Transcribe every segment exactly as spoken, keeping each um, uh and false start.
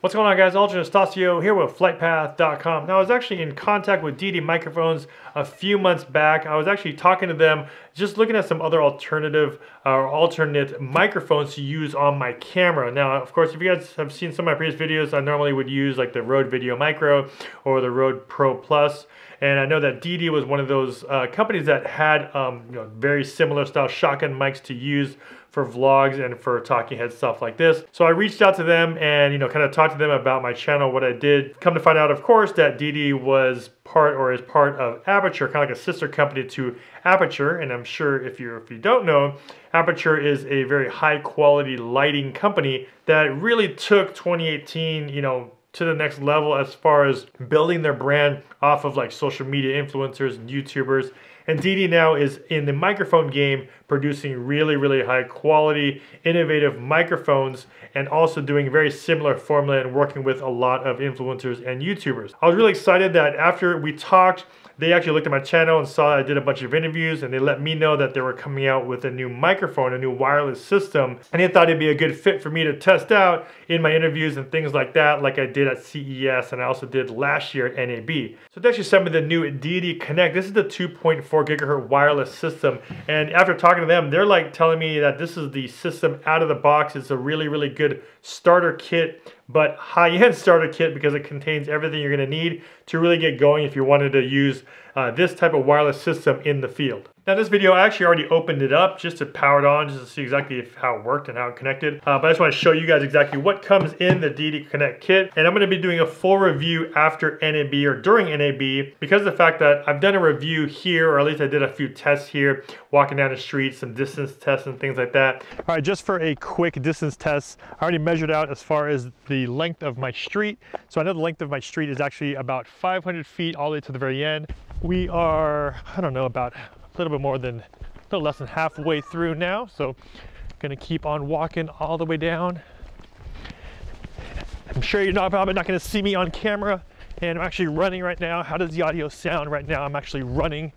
What's going on, guys? Aldrin Estacio here with flight path dot com. Now, I was actually in contact with D D Microphones a few months back. I was actually talking to them, just looking at some other alternative or uh, alternate microphones to use on my camera. Now, of course, if you guys have seen some of my previous videos, I normally would use like the Rode Video Micro or the Rode Pro Plus. And I know that D D was one of those uh, companies that had um, you know, very similar style shotgun mics to use for vlogs and for talking head stuff like this. So I reached out to them and, you know, kind of talked to them about my channel, what I did. Come to find out, of course, that D D was part or is part of Aputure, kind of like a sister company to Aputure. And I'm sure if you if you don't know, Aputure is a very high quality lighting company that really took twenty eighteen, you know, to the next level as far as building their brand off of like social media influencers and YouTubers. And D D now is in the microphone game, producing really, really high quality, innovative microphones, and also doing very similar formula and working with a lot of influencers and YouTubers. I was really excited that after we talked, they actually looked at my channel and saw I did a bunch of interviews, and they let me know that they were coming out with a new microphone, a new wireless system, and they thought it'd be a good fit for me to test out in my interviews and things like that, like I did at C E S and I also did last year at N A B. So they actually sent me the new D D Connect. This is the two point four gigahertz wireless system, and after talking to them, they're like telling me that this is the system out of the box. It's a really, really good starter kit, but high-end starter kit, because it contains everything you're going to need to really get going if you wanted to use uh, this type of wireless system in the field. Now, this video, I actually already opened it up just to power it on, just to see exactly how it worked and how it connected. Uh, but I just want to show you guys exactly what comes in the D D Connect kit. And I'm going to be doing a full review after N A B or during N A B, because of the fact that I've done a review here, or at least I did a few tests here, walking down the street, some distance tests and things like that. All right, just for a quick distance test, I already measured out as far as the length of my street. So I know the length of my street is actually about five hundred feet all the way to the very end. We are, I don't know, about a little bit more than, a little less than halfway through now. So gonna keep on walking all the way down. I'm sure you're not, probably not gonna see me on camera, and I'm actually running right now. How does the audio sound right now? I'm actually running.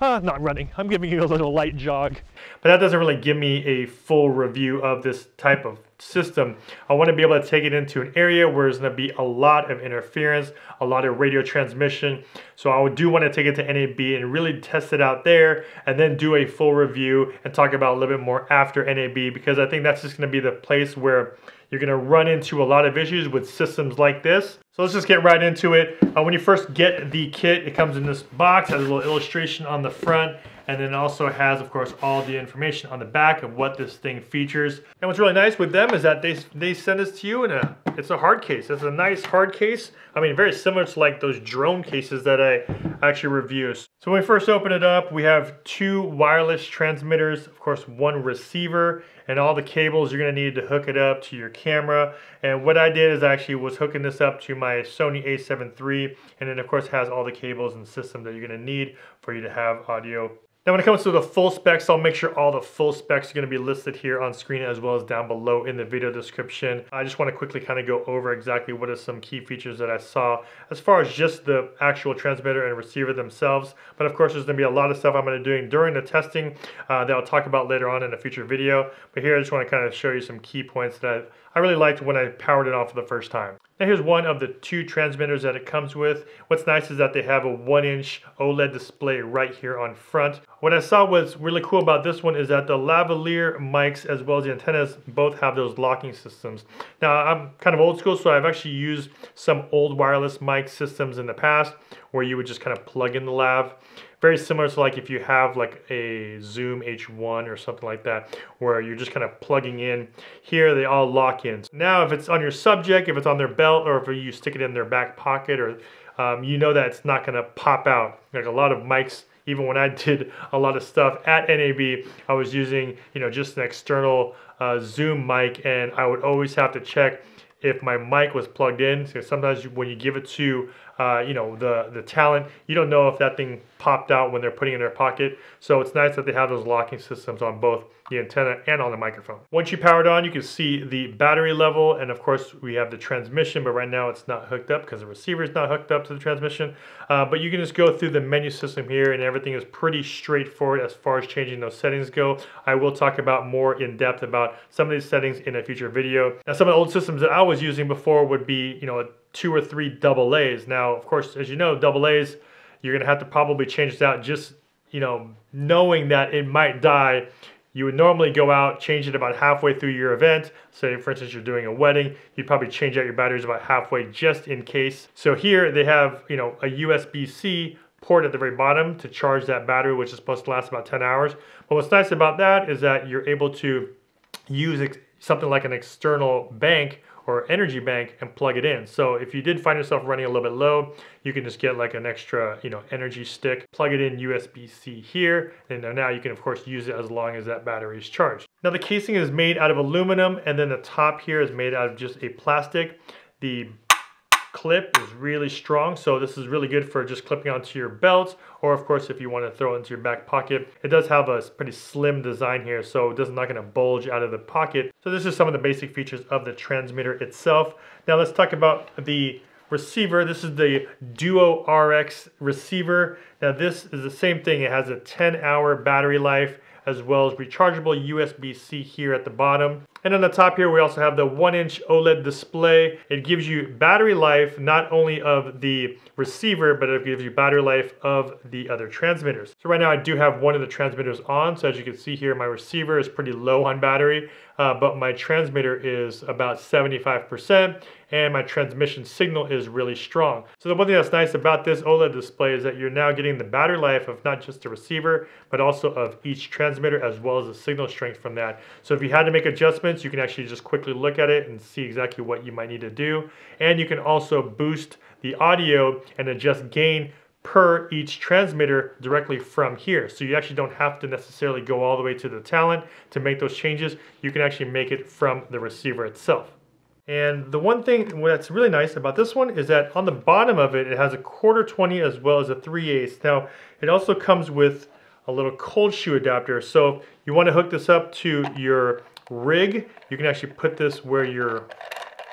Uh, not running, I'm giving you a little light jog. But that doesn't really give me a full review of this type of system. I want to be able to take it into an area where there's going to be a lot of interference, a lot of radio transmission. So I do want to take it to N A B and really test it out there, and then do a full review and talk about a little bit more after N A B, because I think that's just going to be the place where you're going to run into a lot of issues with systems like this. So let's just get right into it. Uh, when you first get the kit, it comes in this box, has a little illustration on the front, and then also has, of course, all the information on the back of what this thing features. And what's really nice with them is that they, they send this to you in a, it's a hard case. It's a nice hard case. I mean, very similar to like those drone cases that I actually review. So when we first open it up, we have two wireless transmitters, of course, one receiver, and all the cables you're gonna need to hook it up to your camera. And what I did is I actually was hooking this up to my Sony A seven three, and then of course has all the cables and system that you're gonna need for you to have audio. Now, when it comes to the full specs, I'll make sure all the full specs are going to be listed here on screen, as well as down below in the video description. I just want to quickly kind of go over exactly what are some key features that I saw as far as just the actual transmitter and receiver themselves. But of course, there's going to be a lot of stuff I'm going to be doing during the testing uh, that I'll talk about later on in a future video. But here, I just want to kind of show you some key points that I, I really liked when I powered it on for the first time. Now, here's one of the two transmitters that it comes with. What's nice is that they have a one inch OLED display right here on front. What I saw was really cool about this one is that the lavalier mics as well as the antennas both have those locking systems. Now, I'm kind of old school, so I've actually used some old wireless mic systems in the past where you would just kind of plug in the lav. Very similar to like if you have like a Zoom H one or something like that, where you're just kind of plugging in. Here, they all lock in. So now, if it's on your subject, if it's on their belt, or if you stick it in their back pocket, or um, you know that it's not gonna pop out. Like a lot of mics, even when I did a lot of stuff at N A B, I was using, you know, just an external uh, Zoom mic, and I would always have to check if my mic was plugged in. So sometimes when you give it to uh, you know, the, the talent. You don't know if that thing popped out when they're putting it in their pocket. So it's nice that they have those locking systems on both the antenna and on the microphone. Once you power it on, you can see the battery level. And of course we have the transmission, but right now it's not hooked up because the receiver is not hooked up to the transmission. Uh, but you can just go through the menu system here, and everything is pretty straightforward as far as changing those settings go. I will talk about more in depth about some of these settings in a future video. Now, some of the old systems that I was using before would be, you know, a two or three double A's. Now, of course, as you know, double A's, you're gonna have to probably change this out just, you know, knowing that it might die. You would normally go out, change it about halfway through your event. Say, for instance, you're doing a wedding, you'd probably change out your batteries about halfway just in case. So here they have, you know, a U S B C port at the very bottom to charge that battery, which is supposed to last about ten hours. But what's nice about that is that you're able to use ex something like an external bank or energy bank and plug it in. So if you did find yourself running a little bit low, you can just get like an extra, you know, energy stick, plug it in U S B C here, and now you can of course use it as long as that battery is charged. Now the casing is made out of aluminum, and then the top here is made out of just a plastic. The clip is really strong, so this is really good for just clipping onto your belt, or of course if you want to throw it into your back pocket. It does have a pretty slim design here, so it's not going to bulge out of the pocket. So this is some of the basic features of the transmitter itself. Now let's talk about the receiver. This is the Duo R X receiver. Now this is the same thing. It has a ten hour battery life, as well as rechargeable U S B C here at the bottom. And on the top here, we also have the one inch OLED display. It gives you battery life, not only of the receiver, but it gives you battery life of the other transmitters. So right now I do have one of the transmitters on. So as you can see here, my receiver is pretty low on battery, uh, but my transmitter is about seventy-five percent, and my transmission signal is really strong. So the one thing that's nice about this OLED display is that you're now getting the battery life of not just the receiver, but also of each transmitter, as well as the signal strength from that. So if you had to make adjustments, you can actually just quickly look at it and see exactly what you might need to do. And you can also boost the audio and adjust gain per each transmitter directly from here. So you actually don't have to necessarily go all the way to the talent to make those changes. You can actually make it from the receiver itself. And the one thing that's really nice about this one is that on the bottom of it, it has a quarter twenty as well as a three eighths. Now, it also comes with a little cold shoe adapter. So you want to hook this up to your rig, you can actually put this where your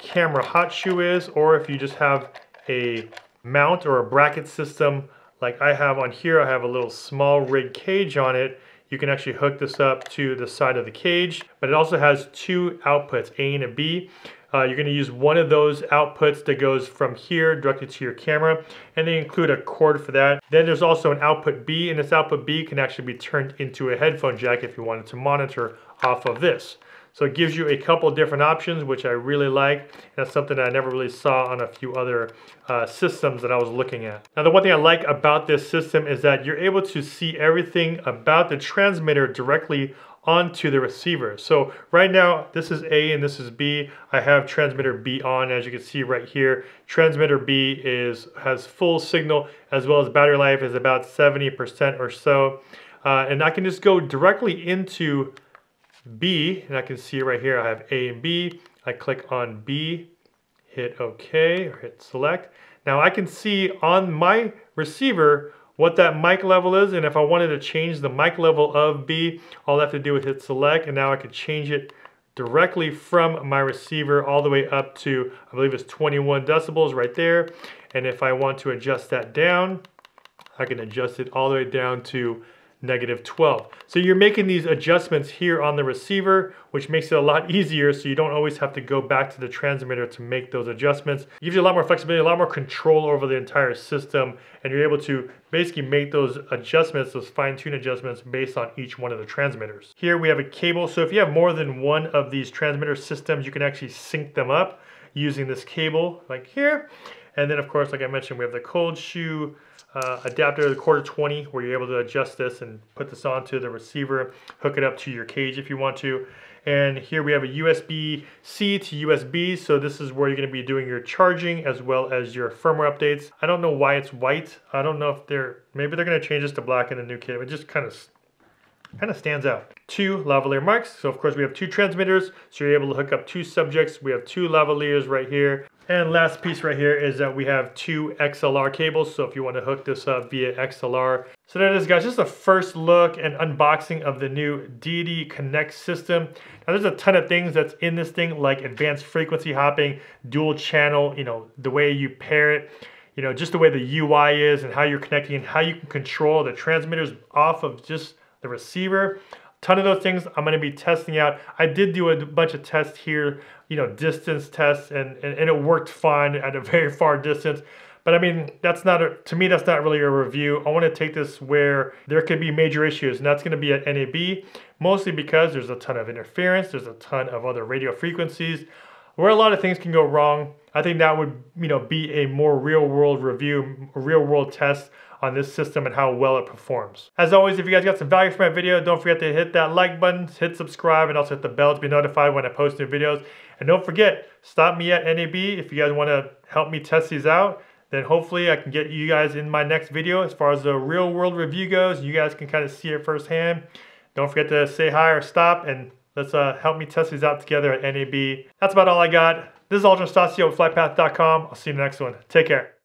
camera hot shoe is, or if you just have a mount or a bracket system like I have on here, I have a little small rig cage on it, you can actually hook this up to the side of the cage. But it also has two outputs, A and a B. Uh, you're going to use one of those outputs that goes from here directly to your camera, and they include a cord for that. Then there's also an output B, and this output B can actually be turned into a headphone jack if you wanted to monitor off of this. So it gives you a couple different options, which I really like. That's something that I never really saw on a few other uh, systems that I was looking at. Now, the one thing I like about this system is that you're able to see everything about the transmitter directly onto the receiver. So right now, this is A and this is B. I have transmitter B on, as you can see right here. Transmitter B is has full signal, as well as battery life is about seventy percent or so. Uh, and I can just go directly into B, and I can see right here I have A and B. I click on B, hit OK, or hit select. Now I can see on my receiver what that mic level is, and if I wanted to change the mic level of B, all I have to do is hit select, and now I can change it directly from my receiver all the way up to, I believe it's twenty-one decibels right there. And if I want to adjust that down, I can adjust it all the way down to negative twelve. So you're making these adjustments here on the receiver, which makes it a lot easier, so you don't always have to go back to the transmitter to make those adjustments. It gives you a lot more flexibility, a lot more control over the entire system, and you're able to basically make those adjustments, those fine-tune adjustments based on each one of the transmitters. Here we have a cable, so if you have more than one of these transmitter systems, you can actually sync them up using this cable like here. And then of course, like I mentioned, we have the cold shoe uh, adapter, the quarter twenty, where you're able to adjust this and put this onto the receiver, hook it up to your cage if you want to. And here we have a U S B C to U S B, so this is where you're gonna be doing your charging as well as your firmware updates. I don't know why it's white. I don't know if they're, maybe they're gonna change this to black in the new kit. It just kind of kind of stands out. Two lavalier mics, so of course we have two transmitters, so you're able to hook up two subjects. We have two lavaliers right here. And last piece right here is that we have two X L R cables. So if you want to hook this up via X L R. So there it is, guys. Just a first look and unboxing of the new D D Connect system. Now there's a ton of things that's in this thing, like advanced frequency hopping, dual channel, you know, the way you pair it, you know, just the way the U I is and how you're connecting and how you can control the transmitters off of just the receiver. Ton of those things I'm going to be testing out. I did do a bunch of tests here, you know, distance tests, and, and, and it worked fine at a very far distance. But I mean, that's not, a, to me, that's not really a review. I want to take this where there could be major issues, and that's going to be at N A B, mostly because there's a ton of interference, there's a ton of other radio frequencies, where a lot of things can go wrong. I think that would, you know, be a more real-world review, real-world test on this system and how well it performs. As always, if you guys got some value from my video, don't forget to hit that like button, hit subscribe, and also hit the bell to be notified when I post new videos. And don't forget, stop me at N A B if you guys want to help me test these out. Then hopefully I can get you guys in my next video as far as the real-world review goes. You guys can kind of see it firsthand. Don't forget to say hi or stop, and let's uh, help me test these out together at N A B. That's about all I got. This is Aldrin Estacio with FlightPath dot com. I'll see you in the next one. Take care.